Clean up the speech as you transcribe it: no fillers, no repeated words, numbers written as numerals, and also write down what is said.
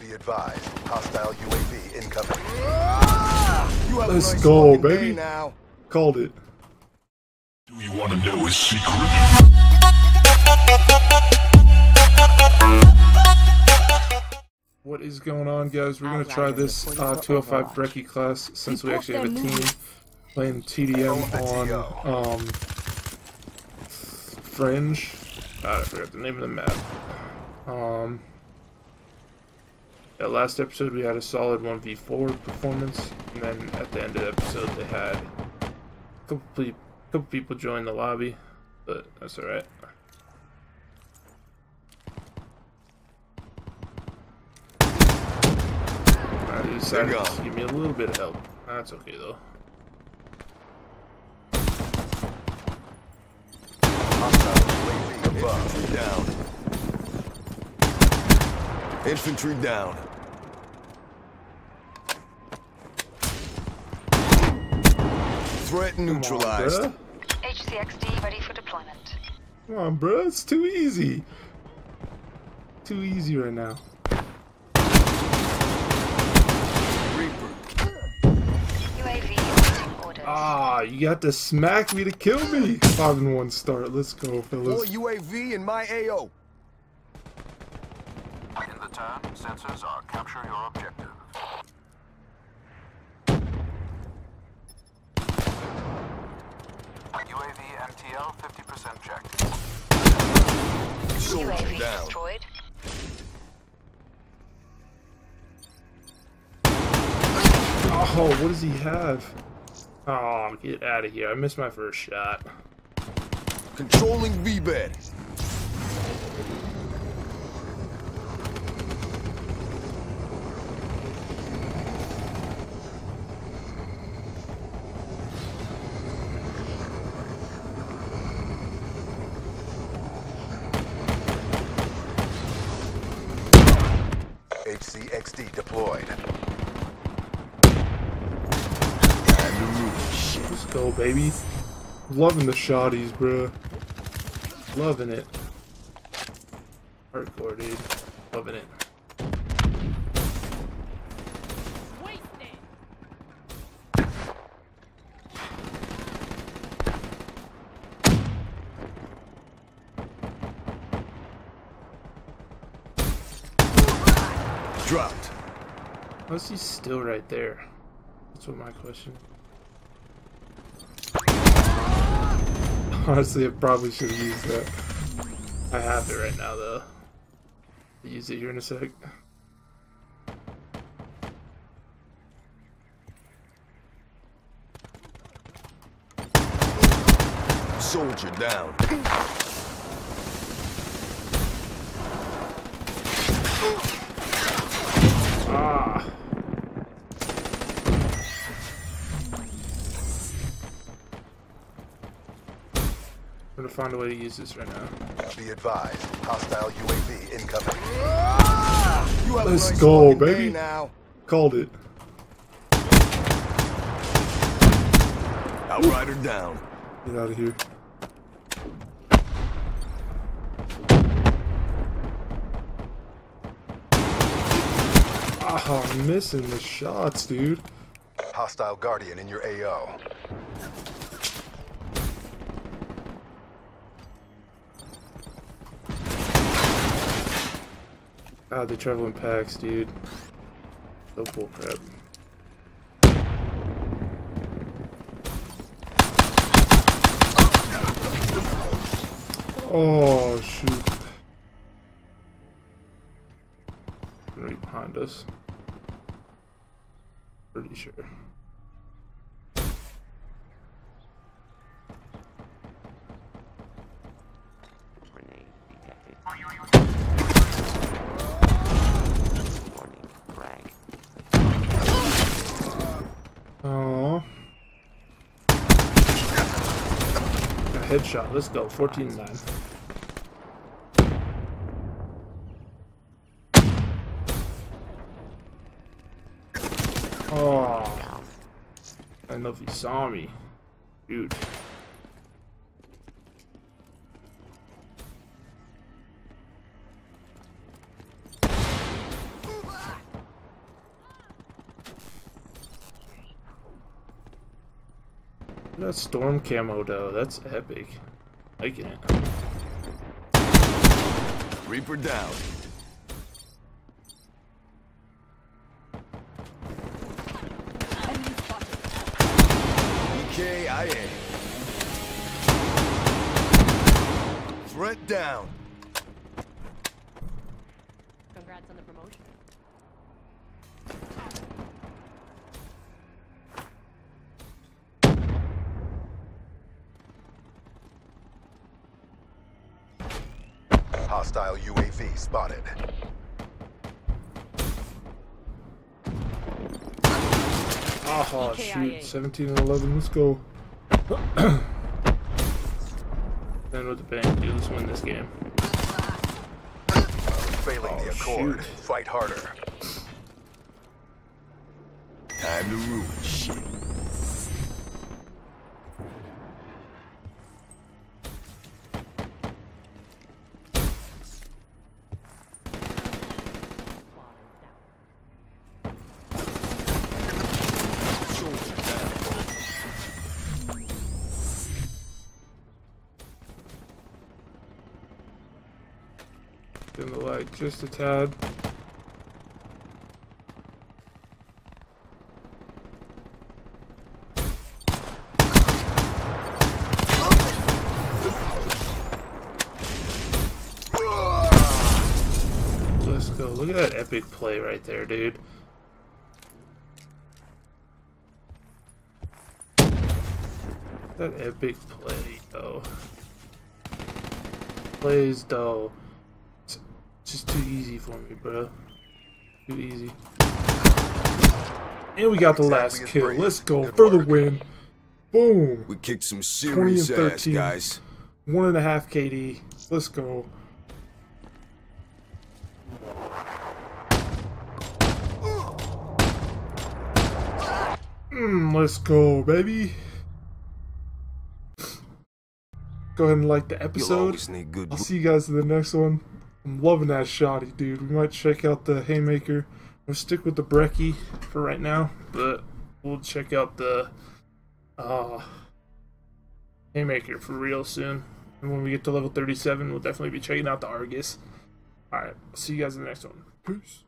Be advised, hostile UAV incoming. You have Let's nice go, baby. Now. Called it. Do you want to know his secret? What is going on, guys? We're going to try this 205 Brecci class since we actually have a team playing TDM on Fringe. I forgot the name of the map. At last episode we had a solid 1v4 performance, and then at the end of the episode they had a couple people join the lobby, but that's alright. I decided to just give me a little bit of help. That's okay though. Above, down. Infantry down. Threat neutralized. On, HCXD ready for deployment. Come on, bro. It's too easy. Too easy right now. Reaper. UAV orders. Ah, you got to smack me to kill me. 5-1 start. Let's go, fellas. More UAV in my AO. In the turn, sensors are capture your objective. UAV MTL 50% checked. Soldier UAV down. Destroyed. Oh, what does he have? Oh, get out of here. I missed my first shot. Controlling V-Bed. HCXD deployed. Let's go, baby. Loving the shotties, bro. Loving it. Hardcore, dude. Loving it. Dropped. Why is he still right there? That's what my question. Honestly, I probably should have used that. I have it right now, though. I'll use it here in a sec. Soldier down. Ah. I'm gonna find a way to use this right now. Be advised, hostile UAV incoming. You have Let's nice go, baby. Now. Called it. Outrider down. Get out of here. Oh, I'm missing the shots, dude. Hostile Guardian in your AO. Ah, they travel in packs, dude. So bullcrap. Oh, shoot. Right behind us. Pretty sure. Oh, a headshot. Let's go. 14-9. Oh, I don't know if he saw me, dude. that storm camo though, that's epic. I can't. Reaper down. BKIA. Threat down. Congrats on the promotion. Hostile UAV spotted. Oh, shoot. 17 and 11. Let's go. Then with the bank, let's win this game. Failing the Accord. Shoot. Fight harder. Time to ruin shit. In the light just a tad. Let's go. Look at that epic play right there, dude. That epic play, though. Plays, though. Just too easy for me, bro. Too easy. And we got the last kill. Let's go for the win. Boom. We kicked some serious ass, guys. 1.5 KD. Let's go. Let's go, baby. Go ahead and like the episode. I'll see you guys in the next one. I'm loving that shotty, dude. We might check out the Haymaker. We'll stick with the Brecci for right now, but we'll check out the Haymaker for real soon. And when we get to level 37, we'll definitely be checking out the Argus. Alright, see you guys in the next one. Peace.